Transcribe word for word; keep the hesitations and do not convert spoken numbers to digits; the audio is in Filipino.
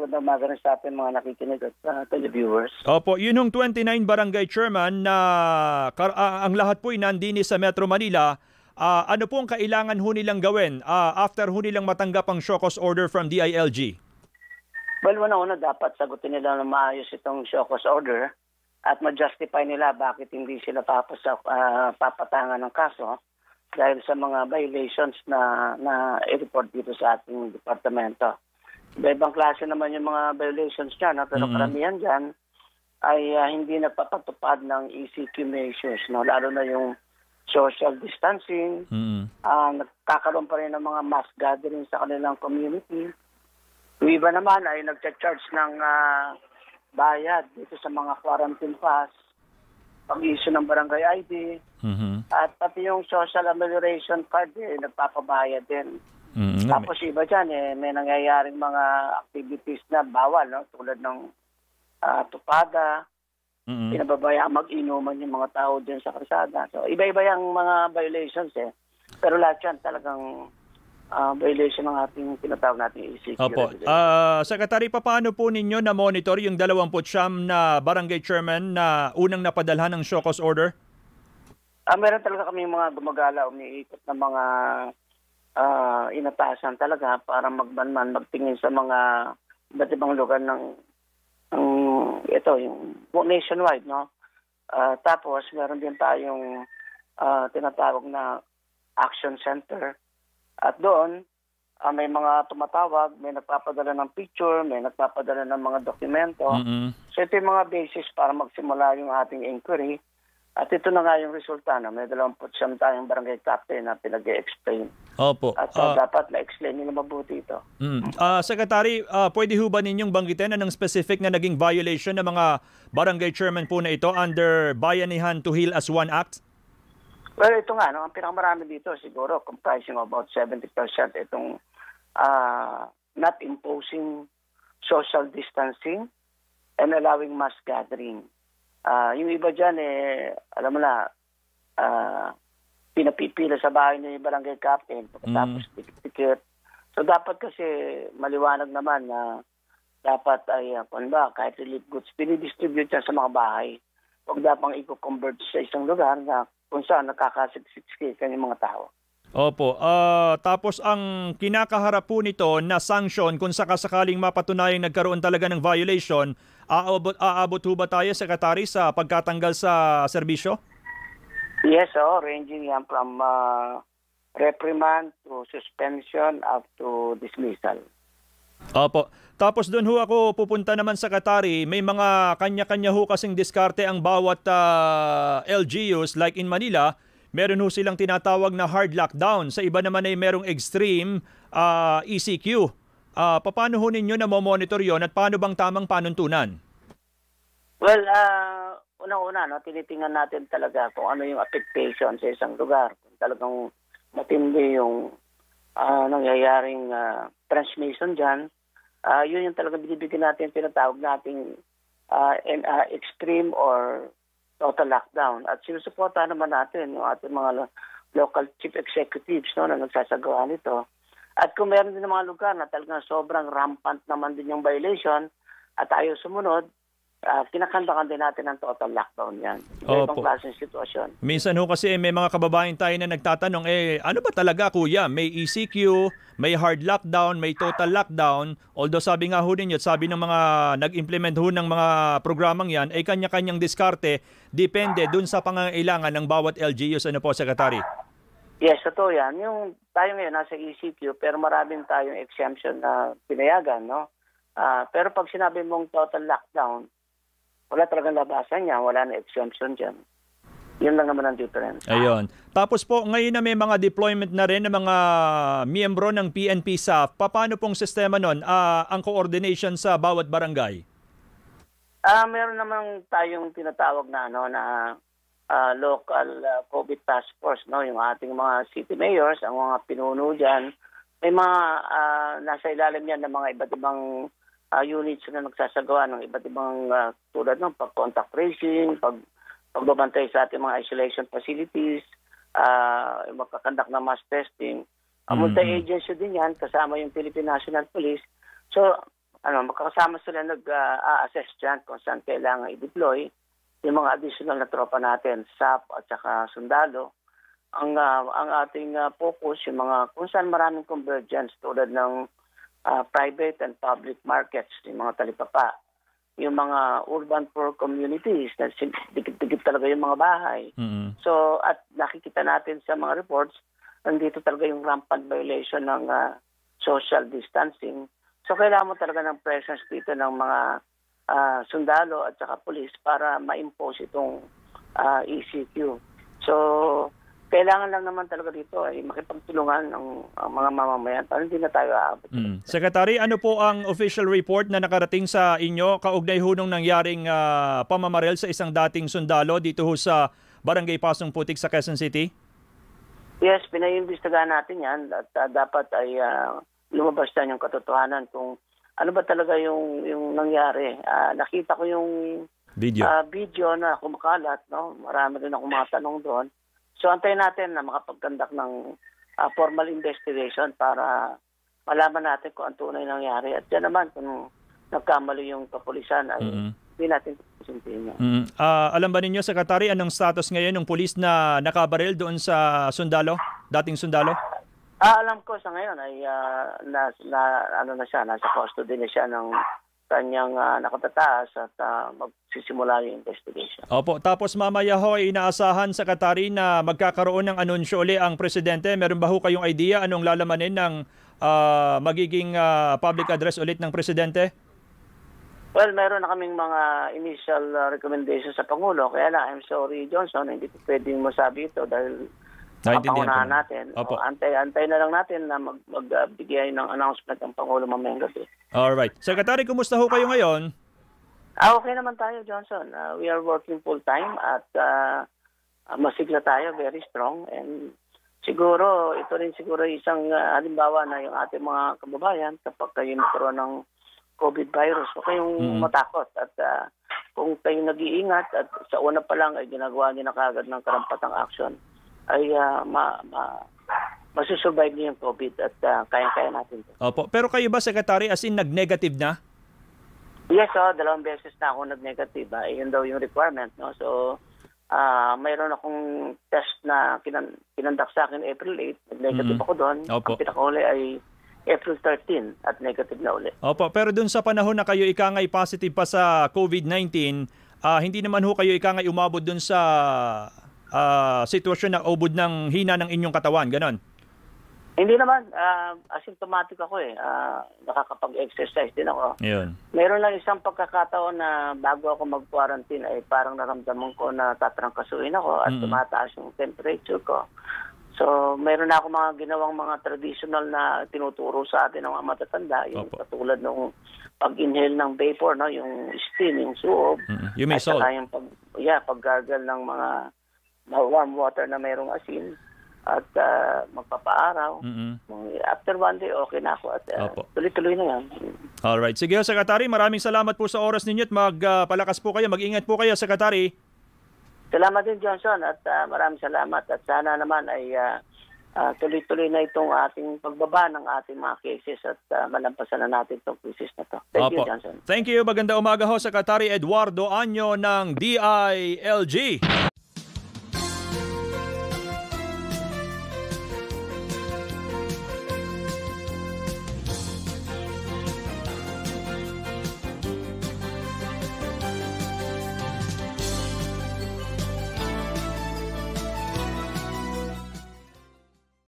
magandang umaga rin sa ating mga nakikinig at uh, televiewers. Opo, yun yung twenty-nine barangay chairman na uh, ang lahat po ay nandini sa Metro Manila. Uh, ano po ang kailangan ho nilang gawin uh, after ho nilang matanggap ang show cause order from D I L G? Well, una-una dapat sagutin nila na maayos itong show cause order at ma-justify nila bakit hindi sila papasok, uh, papatangan ng kaso dahil sa mga violations na, na i-report dito sa ating departamento. May ibang klase naman yung mga violations niya, no? Pero mm-hmm. karamihan dyan ay uh, hindi napapatupad ng E C Q measures, no? Lalo na yung social distancing, mm-hmm. uh, nagkakaroon pa rin ng mga mass gathering sa kanilang community. Yung iba naman ay nag-charge ng uh, bayad dito sa mga quarantine pass, pag-issue ng barangay I D, mm-hmm. at pati yung social amelioration card eh, nagpapabayad din. Mm-hmm. Tapos iba dyan, eh, may nangyayaring mga activities na bawal, no? Tulad ng uh, tupada, mm-hmm. pinababayaan mag-inuman yung mga tao din sa kalsada. So, iba-iba yung mga violations eh. Pero lahat yan talagang uh, violation ng ating tinatawag natin E C Q. Opo. Uh, Secretary, paano po ninyo na-monitor yung dalawampu't siyam na barangay chairman na unang napadalhan ng show cause order? Uh, meron talaga kami mga gumagala, umiikot na mga Uh, inatasan talaga para magbanman, magtingin sa mga iba't ibang lugar ng, ng ito, yung nationwide, no? Uh, tapos, meron din tayong uh, tinatawag na action center. At doon, uh, may mga tumatawag, may nagpapadala ng picture, may nagpapadala ng mga dokumento. Mm-hmm. So, ito yung mga basis para magsimula yung ating inquiry. At ito na nga yung resulta, no? May dalawamput siyam tayong barangay captain na pinag-explain. Opo. At uh, dapat na-explain nila mabuti ito. Mm. Uh, Secretary, uh, pwede ho ba ninyong banggitin anong specific na naging violation ng mga barangay chairman po na ito under Bayanihan to Heal as One Act? Well, ito nga, no? Ang pinakamarami dito siguro comprising about seventy percent itong uh, not imposing social distancing and allowing mass gathering. Uh, yung iba dyan, eh, alam mo na, uh, pinapipila sa bahay ng barangay captain pagkatapos mm. tikit-tikit. So dapat kasi maliwanag naman na dapat ay, uh, kung ba, kahit relief goods, pinidistribute yan sa mga bahay. Huwag dapat i-convert sa isang lugar na kung saan nakakasiksik kanyang mga tao. Opo. Uh, tapos ang kinakaharap po nito na sanction kung sakasakaling mapatunayang nagkaroon talaga ng violation, Aabot, aabot ho ba tayo, Secretary, sa pagkatanggal sa serbisyo? Yes, oh, ranging yan from uh, reprimand to suspension up to dismissal. Opo. Tapos doon ho ako pupunta naman, Secretary. May mga kanya-kanya ho kasing diskarte ang bawat uh, L G Us. Like in Manila, meron ho silang tinatawag na hard lockdown. Sa iba naman ay merong extreme uh, E C Q. Uh, paano ho ninyo na mamonitor yun at paano bang tamang panuntunan? Well, uh, unang-una, no, tinitingnan natin talaga kung ano yung affectation sa isang lugar. Kung talagang matindi yung uh, nangyayaring uh, transmission dyan, uh, yun yung talaga binibigyan natin, pinatawag natin uh, in, uh, extreme or total lockdown. At sinusuportahan naman natin yung ating mga local chief executives, no, na nagsasagawa nito. At kung meron din ng mga lugar na talagang sobrang rampant naman din yung violation at ayaw sumunod, uh, kinakanta-kanta din natin ang total lockdown yan. May ibang klaseng sitwasyon. Minsan ho kasi may mga kababayan tayo na nagtatanong, eh ano ba talaga kuya? May E C Q, may hard lockdown, may total lockdown. Although sabi nga ho ninyo, sabi ng mga nag-implement ho ng mga programang yan, ay eh, kanya-kanyang diskarte, depende dun sa pangangailangan ng bawat L G Us. Ano po, Secretary? Yes, totoo yan. Yung tayo ngayon nasa E C Q, pero maraming tayong exemption na pinayagan, no? Uh, pero pag sinabi mong total lockdown, wala talagang labasan niya, wala na exemption dyan. Yun lang naman ang difference. Ayun. Tapos po, ngayon na may mga deployment na rin ng mga miyembro ng P N P S A F, paano pong sistema nun, uh, ang coordination sa bawat barangay? Uh, meron naman tayong tinatawag na ano, na Uh, local uh, COVID task force, no? Yung ating mga city mayors, ang mga pinuno dyan, may mga uh, nasa ilalim yan ng mga iba't ibang uh, units na nagsasagawa ng iba't ibang uh, tulad ng pag-contact tracing, pag pagbabantay sa ating mga isolation facilities, uh, magkakandak na mass testing. Mm-hmm. Multi-agency din yan, kasama yung Philippine National Police. So, ano, makakasama sila nag-a-assess uh, dyan kung saan kailangan i-deploy yung mga additional na tropa natin, S A P at saka sundalo. Ang, uh, ang ating uh, focus, yung mga kung saan maraming convergence tulad ng uh, private and public markets, yung mga talipapa, yung mga urban poor communities, na dikit-dikit talaga yung mga bahay. Mm-hmm. So, at nakikita natin sa mga reports, nandito talaga yung rampant violation ng uh, social distancing. So, kailangan mo talaga ng presence dito ng mga uh, sundalo at saka police para ma-impose itong uh, E C Q. So, kailangan lang naman talaga dito ay makipagtulungan ang, ang mga mamamayan para hindi na tayo aabot. Mm. Secretary, ano po ang official report na nakarating sa inyo kaugnay ho nung nangyaring uh, pamamaril sa isang dating sundalo dito ho sa Barangay Pasong Putik sa Quezon City? Yes, pinaimbestigahan natin yan at uh, dapat ay uh, lumabas na yung katotohanan kung ano ba talaga yung, yung nangyari. Uh, nakita ko yung video, uh, video na kumakalat. No? Marami rin akong mga tanong doon. So, antayin natin na makapag-conduct ng uh, formal investigation para malaman natin kung ang tunay nangyari. At yan naman, kung nagkamali yung kapulisan, ay mm-hmm. hindi natin kusintihin yan. Mm-hmm. Uh, alam ba ninyo, Secretary, anong status ngayon ng pulis na nakabaril doon sa sundalo, dating sundalo? Ah, alam ko sa ngayon ay uh, na, na, ano na siya, nasa custody na siya ng kanyang uh, nakatataas at uh, magsisimula yung investigation. Opo, tapos mamaya ho ay inaasahan, Secretary, na magkakaroon ng anunsyo ulit ang Presidente. Meron ba ho kayong idea anong lalamanin ng uh, magiging uh, public address ulit ng Presidente? Well, meron na kaming mga initial uh, recommendations sa Pangulo. Kaya na, I'm sorry, Johnson, hindi pwedeng masabi ito dahil napangunahan natin. Opo. Antay, antay na lang natin na mag, magbigay ng announcement ng Pangulo mamayang gabi. Alright. Secretary, kumusta ho kayo ngayon? Ah, okay naman tayo, Johnson. Uh, we are working full-time at uh, masigla tayo, very strong. And siguro, ito rin siguro isang uh, halimbawa na yung ating mga kababayan kapag kayo nagkaroon ng COVID virus. Huwag kayong mm. matakot. At uh, kung kayo nag-iingat at sa una pa lang ay ginagawa niyo na kagad ng karampatang action, ay uh, ma... ma masusurvive niyo yung COVID at uh, kaya-kaya natin. Opo. Pero kayo ba, Secretary, as in nag-negative na? Yes, oh, dalawang beses na ako nag-negative. Ah. Yun daw yung requirement. No? So, uh, mayroon akong test na kinan kinandak sa akin April eighth. Nag-negative mm-hmm. ako doon. Opo. Ang pinakauli ay April thirteenth at negative na uli. Opo. Pero dun sa panahon na kayo ikangay positive pa sa COVID nineteen, uh, hindi naman ho kayo ikangay umabot dun sa uh, sitwasyon na ubod ng hina ng inyong katawan. Ganon? Hindi naman, uh, asymptomatic ako eh. Uh, nakakapag-exercise din ako. Yun. Mayroon lang isang pagkakataon na bago ako mag-quarantine ay parang naramdaman ko na tatrangkasuin ako at mm-hmm. tumataas yung temperature ko. So, mayroon na ako mga ginawang mga traditional na tinuturo sa atin ng mga matatanda. Yung Opo. Katulad nung pag-inhale ng vapor, no? Yung steam, yung suob. Mm-hmm. You may salt. At saka yung pag, yeah, pag-gargle ng mga warm water na mayroong asin. At uh, magpapaaraw. Mm-hmm. After one day, okay na ako. At uh, tuloy-tuloy na yan. Alright. Sige, Secretary. Maraming salamat po sa oras ninyo at magpalakas uh, po kayo. Mag-ingat po kayo, Secretary. Salamat din, Johnson. At uh, maraming salamat. At sana naman ay tuloy-tuloy uh, uh, na itong ating pagbaba ng ating mga cases at uh, malampasan na natin itong crisis na ito. Thank Opo. You, Johnson. Thank you. Maganda umaga ho, Secretary Eduardo Año ng D I L G.